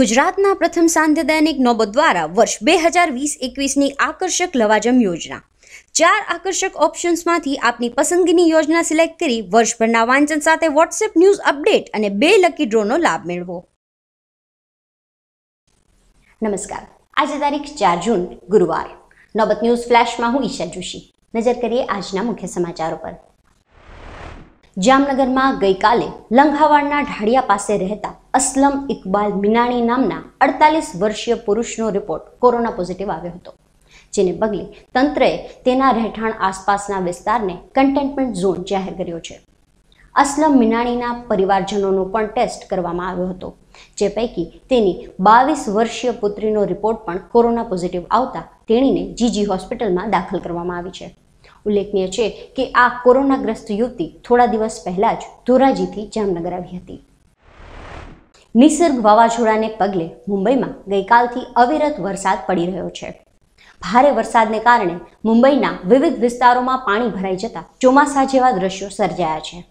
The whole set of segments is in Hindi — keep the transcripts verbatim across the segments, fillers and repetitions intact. ગુજરાતના પ્રથમ સાંધ્ય દૈનિક નોબત દ્વારા વર્ષ બે હજાર વીસ એકવીસની આકર્ષક લવાજમ યોજના ચાર આકર્ષક ઓપ્શન્સમાંથી આપની પસંદગીની યોજના સિલેક્ટ કરી વર્ષભરના વાંચન સાથે વોટ્સએપ ન્યૂઝ અપડેટ અને બે લકી ડ્રોનો લાભ મેળવો. નમસ્કાર. આજે તારીખ ચાર જૂન ગુરુવાર. નોબત ન્યૂઝ ફ્લેશમાં હું ઈશા જોશી. નજર કરીએ આજના મુખ્ય સમાચારો પર. जामनगर में गई काले लंघावाड़ना ढाड़िया पास रहता असलम इकबाल मिनाणी नामना अड़तालीस वर्षीय पुरुषनो रिपोर्ट कोरोना पॉजिटिव आव्यो हतो, जेने बगले तंत्रए तेना રહેઠાણ आसपासना विस्तारने कंटेनमेंट झोन जाहिर कर्यो छे. असलम मिनाणीना परिवारजनोनो पण टेस्ट करवामां आव्यो हतो, जे पैकी तेनी बावीस वर्षीय पुत्रीनो रिपोर्ट पण कोरोना पॉजिटिव आवता तेणीने जीजी होस्पिटलमां दाखल करवामां आवी छे. उल्लेखनीय है कि आ कोरोनाग्रस्त युवती थोड़ा दिवस पहला ज धोराजी थी जामनगर आई थी. निसर्ग वावाझोड़ाने पगले मुंबई में गई काल थी अविरत वरसाद पड़ी रह्यो छे. भारे वरसादने कारणे मुंबईना विविध विस्तारों में पाणी भराई जता चोमासा जेवा दृश्यों सर्जाया है.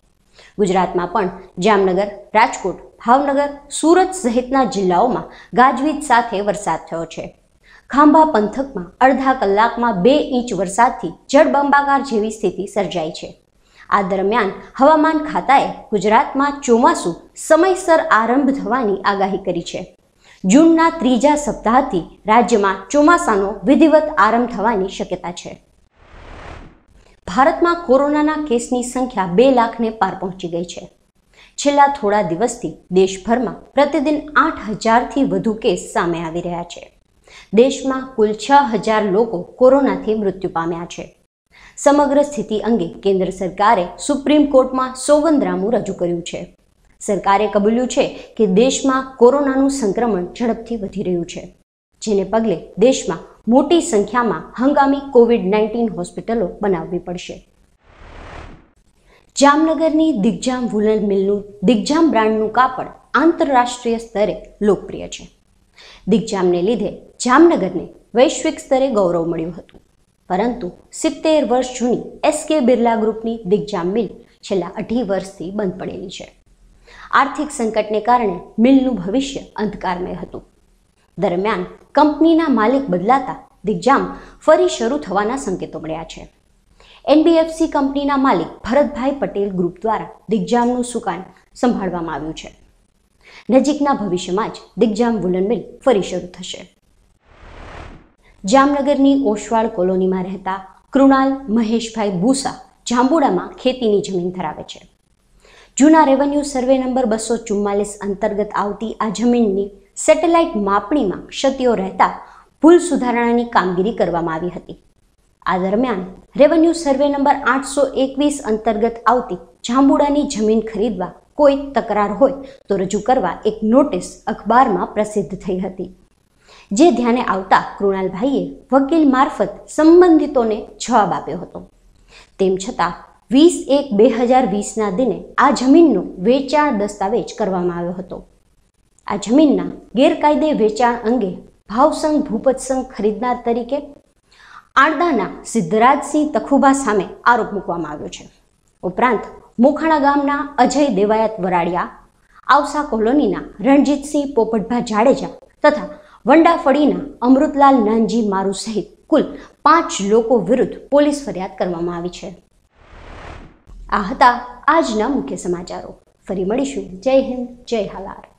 गुजरात में पण जामनगर, राजकोट, भावनगर, सूरत सहितना जिल्लाओं में गाजवीज साथे वरसाद थयो छे. खांभा पंथक में अर्धा कलाक में बे इंच वरसाद थी जड़बंबाकार जेवी स्थिति सर्जाई है. आ दरमियान हवामान खाताए गुजरात में चोमासु समयसर आरंभ थवानी आगाही करी है. जूनना त्रीजा सप्ताहथी राज्य में चोमासानो विधिवत आरंभ थवानी शक्यता है. भारत में कोरोना केसनी संख्या बे लाख ने पार पहुंची गई है. छेल्ला थोड़ा दिवसथी देशभर में प्रतिदिन आठ हज़ार थी वधु केस सामे आवी रह्या छे. देश में कुल छह हज़ार लोग कोरोना थी मृत्यु पाम्या छे. समग्र स्थिति अंगे केन्द्र सरकारे सुप्रीम कोर्ट में सोगंदनामु रजू कर्यु छे. सरकारे कबूल्यु छे कि देश में कोरोनानु संक्रमण झड़पथी वधी रह्यु छे, जेने पगले देश में मोटी संख्या में हंगामी कोविड नाइंटीन होस्पिटलों बनावी पड़शे. जामनगरनी दिग्जाम वूलन मिलनु दिग्जाम ब्रांडनु कापड़ आंतरराष्ट्रीय स्तरे लोकप्रिय छे. दिग्जाम ने लीधे जामनगर ने वैश्विक स्तरे गौरव मळ्युं हतुं, परंतु सित्तेर वर्ष जूनी एसके बिरला ग्रुपनी दिग्जाम मिल छेल्ला अढ़ी वर्षथी बंद पड़ेली छे. आर्थिक संकटने कारणे मिलनुं भविष्य अंधकारमय हतुं. दरमियान कंपनीना मालिक बदलाता दिग्जाम फरी शरू थवाना संकेतो मळ्या छे. एनबीएफसी कंपनीना मालिक भरत भाई पटेल ग्रुप द्वारा दिग्जामनुं सुकान संभाळवामां आव्युं छे. नजीकना भविष्यमां ज दिग्जाम वूलन मिल फरी शरू थशे. जामनगरनी ओशवाड़ कोलोनी में रहता कृणाल महेशभाई बूसा जांबुड़ा में खेती की जमीन धरावे छे. जूना रेवन्यू सर्वे नंबर बसो चुम्मालीस अंतर्गत आवती आ जमीननी सेटेलाइट मापणी में क्षतिओ रहता भूल सुधारणानी कामगीरी करवामां आवी हती. आ दरमियान रेवन्यू सर्वे नंबर आठ सौ एकवीस अंतर्गत आवती जांबुड़ानी जमीन खरीदवा कोई तकरार होय तो रजू करवा एक नोटिस अखबार में प्रसिद्ध थई हती, जे ध्याने आवता कृणाल भाईए वकील मार्फत संबंधितोने जवाब आप्यो हतो. तेम छतां वीस एक बे हज़ार वीस ना दिने आ जमीननो वेचाण दस्तावेज करवामां आव्यो हतो. आ जमीनना गैरकायदे वेचाण अंगे भावसंग भूपतसंग खरीदनार तरीके आड़दाना सिद्धराजसिंह तखुबा सामे आरोप मूकवामां आव्यो छे. उपरांत मोखाणा गामना अजय देवायत वराड़िया, आवसा कोलोनीना रणजीतसिंह पोपटभा जाडेजा तथा वंडाफळीना अमृतलाल नानजी मारू सहित कुल पांच लोको विरुद्ध पोलीस फरियाद करवामां आवी छे. आ हता આજના મુખ્ય સમાચારો. ફરી મળીશું. જય હિન્દ, જય હાલાર.